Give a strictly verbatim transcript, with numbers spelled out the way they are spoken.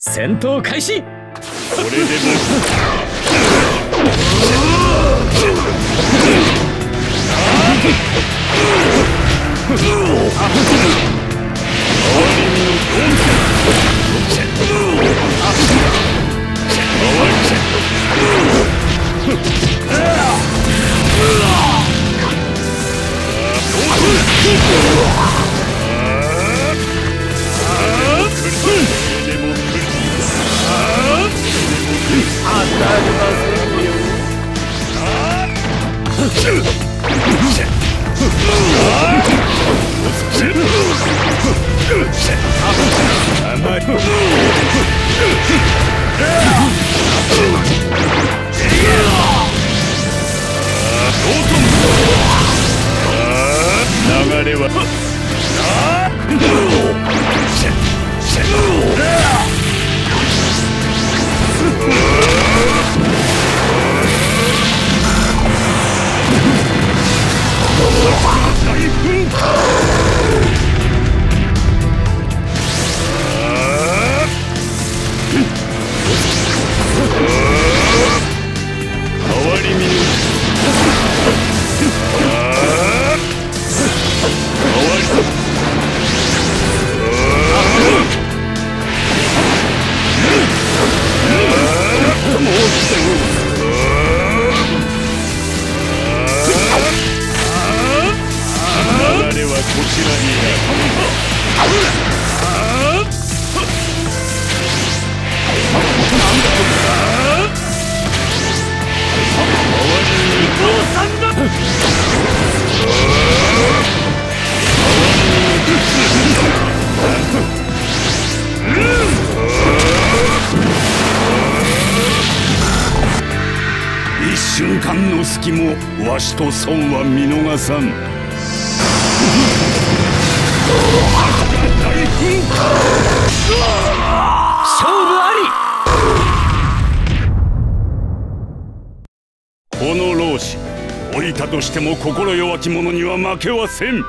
戦闘開始。これでも。流れは瞬間の隙もわしと孫は見逃さん。勝負あり。この老子、老いたとしても心弱き者には負けはせん。